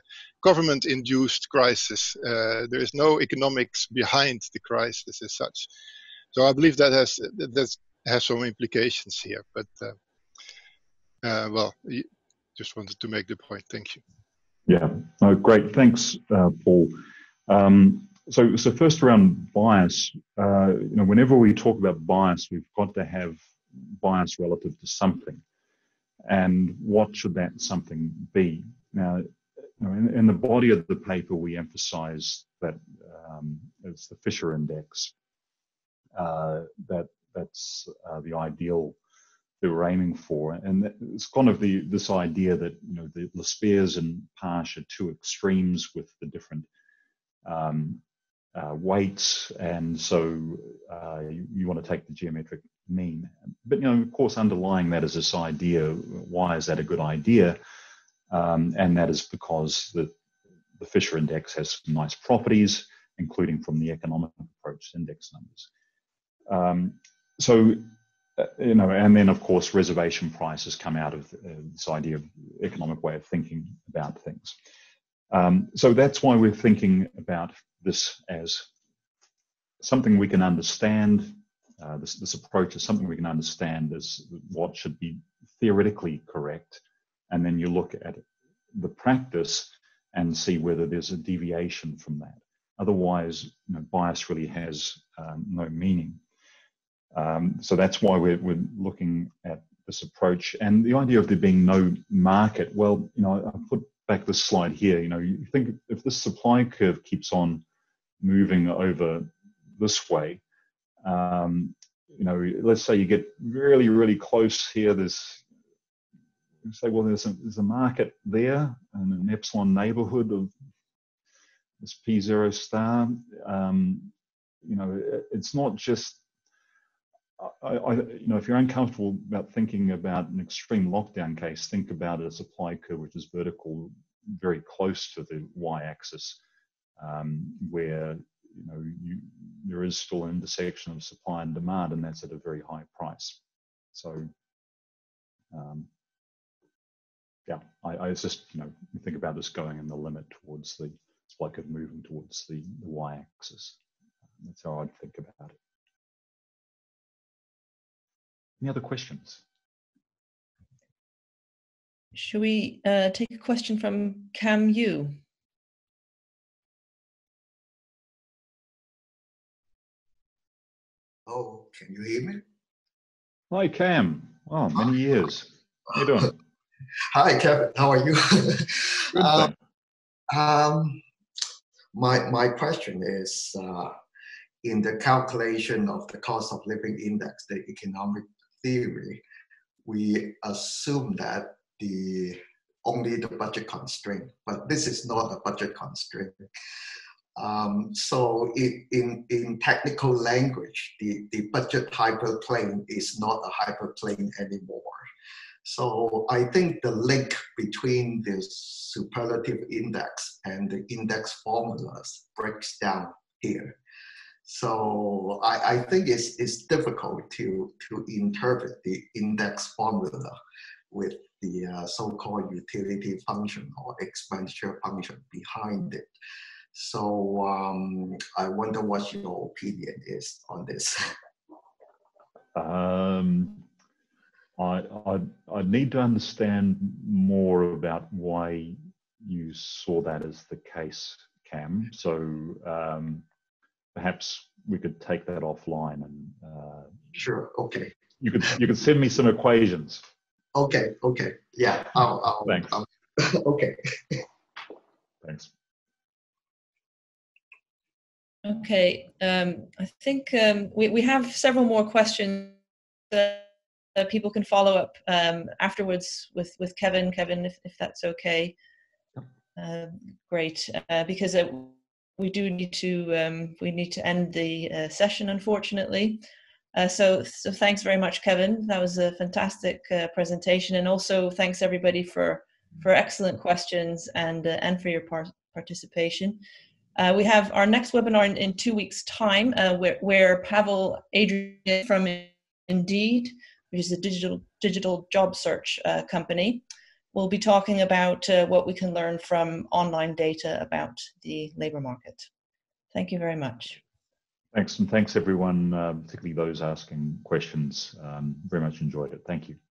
government-induced crisis. Uh, there is no economics behind the crisis as such. So I believe that has that has some implications here. But uh, uh, well, just wanted to make the point. Thank you. Yeah. Oh, great. Thanks, uh, Paul. Um, so, so first around bias. Uh, you know, whenever we talk about bias, we've got to have bias relative to something. And what should that something be? Now, in, in the body of the paper, we emphasize that um, it's the Fisher index, uh, that that's uh, the ideal that we're aiming for. And it's kind of the, this idea that, you know, the Laspeyres and Paasche are two extremes with the different um, uh, weights. And so uh, you, you want to take the geometric mean. But, you know, of course, underlying that is this idea, why is that a good idea? Um, and that is because the, the Fisher index has some nice properties, including from the economic approach index numbers. Um, so, uh, you know, and then of course, reservation prices come out of uh, this idea of economic way of thinking about things. Um, so that's why we're thinking about this as something we can understand. Uh, this, this approach is something we can understand as what should be theoretically correct. And then you look at the practice and see whether there's a deviation from that. Otherwise, you know, bias really has um, no meaning. Um, so that's why we're, we're looking at this approach. And the idea of there being no market, well, you know, I put back this slide here, you know, you think if this supply curve keeps on moving over this way, um, you know, let's say you get really, really close here, there's, say, well, there's a, there's a market there in an epsilon neighborhood of this P zero star. Um, you know, it's not just, I, I, you know, if you're uncomfortable about thinking about an extreme lockdown case, think about a supply curve which is vertical, very close to the y-axis, um, where, you know, you, there is still an intersection of supply and demand, and that's at a very high price. So, um, yeah, I, I just, you know, think about this going in the limit towards the, it's like it moving towards the, the y-axis. That's how I'd think about it. Any other questions? Should we uh, take a question from Cam Yu? Oh, can you hear me? Hi, Cam. Oh, many years. How you doing? Hi, Kevin. How are you? um, um, my my question is, uh, in the calculation of the cost of living index, the economic theory, we assume that the only the budget constraint, but this is not a budget constraint. Um, so it, in in technical language, the the budget hyperplane is not a hyperplane anymore. So I think the link between the superlative index and the index formulas breaks down here. So I, I think it's, it's difficult to, to interpret the index formula with the uh, so-called utility function or expenditure function behind it. So um, I wonder what your opinion is on this. Um. I, I, I need to understand more about why you saw that as the case, Cam. So um, perhaps we could take that offline and uh, sure. Okay. You could you could send me some equations. Okay. Okay. Yeah. I'll, I'll, Thanks. I'll, okay. Thanks. Okay. Um, I think um, we we have several more questions that Uh, people can follow up um, afterwards with, with Kevin, Kevin, if, if that's okay. Uh, great, uh, because uh, we do need to um, we need to end the uh, session, unfortunately. Uh, so, so thanks very much, Kevin. That was a fantastic uh, presentation, and also thanks everybody for for excellent questions and uh, and for your par participation. Uh, we have our next webinar in, in two weeks' time, uh, where where Pavel Adrian from Indeed, which is a digital digital job search uh, company, we'll be talking about uh, what we can learn from online data about the labour market. Thank you very much. Thanks, and thanks everyone, uh, particularly those asking questions. Um, very much enjoyed it. Thank you.